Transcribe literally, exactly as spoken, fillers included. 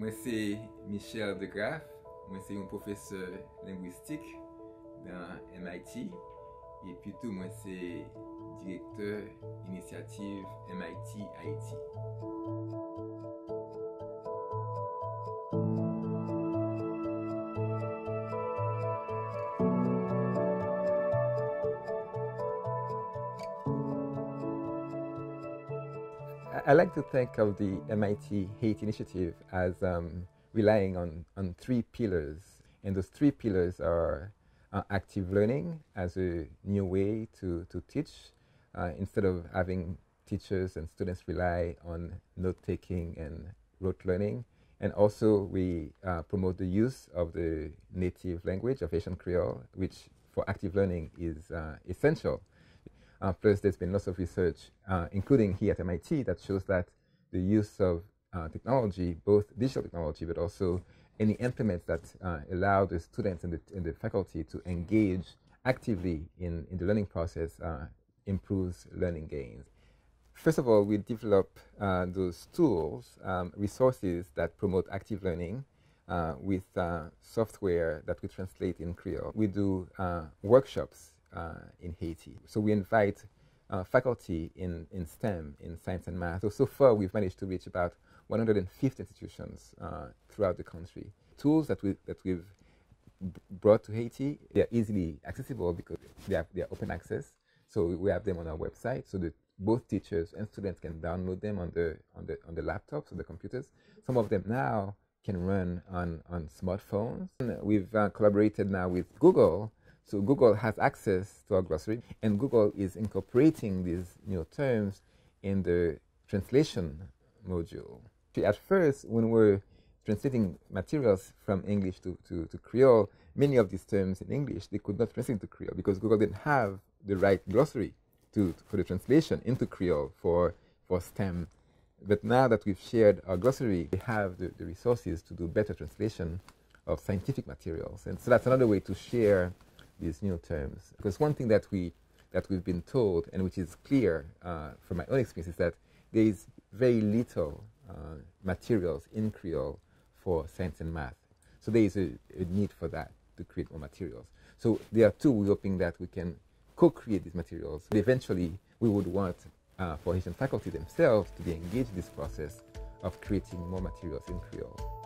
Moi c'est Michel Degraff, moi c'est un professeur linguistique dans M I T et plutôt moi c'est directeur initiative M I T Haiti. I like to think of the M I T Haiti initiative as um, relying on, on three pillars, and those three pillars are uh, active learning as a new way to, to teach, uh, instead of having teachers and students rely on note-taking and rote learning, and also we uh, promote the use of the native language of Haitian Creole, which for active learning is uh, essential. Uh, plus, there's been lots of research, uh, including here at M I T, that shows that the use of uh, technology, both digital technology, but also any implements that uh, allow the students and the, and the faculty to engage actively in, in the learning process uh, improves learning gains. First of all, we develop uh, those tools, um, resources that promote active learning uh, with uh, software that we translate in Creole. We do uh, workshops Uh, in Haiti. So we invite uh, faculty in, in STEM, in science and math. So, so far we've managed to reach about one hundred fifty institutions uh, throughout the country. Tools that, we, that we've brought to Haiti, they're easily accessible because they are, they are open access. So we have them on our website so that both teachers and students can download them on the, on the, on the laptops or the computers. Some of them now can run on, on smartphones. And we've uh, collaborated now with Google. So Google has access to our glossary, and Google is incorporating these new terms in the translation module. At first, when we were translating materials from English to, to, to Creole, many of these terms in English, they could not translate to Creole because Google didn't have the right glossary to, for the translation into Creole for, for STEM. But now that we've shared our glossary, we have the, the resources to do better translation of scientific materials. And so that's another way to share these new terms. Because one thing that, we, that we've been told, and which is clear uh, from my own experience, is that there is very little uh, materials in Creole for science and math. So there is a, a need for that, to create more materials. So there are two, we're hoping that we can co-create these materials. But eventually, we would want uh, for Haitian faculty themselves to be engaged in this process of creating more materials in Creole.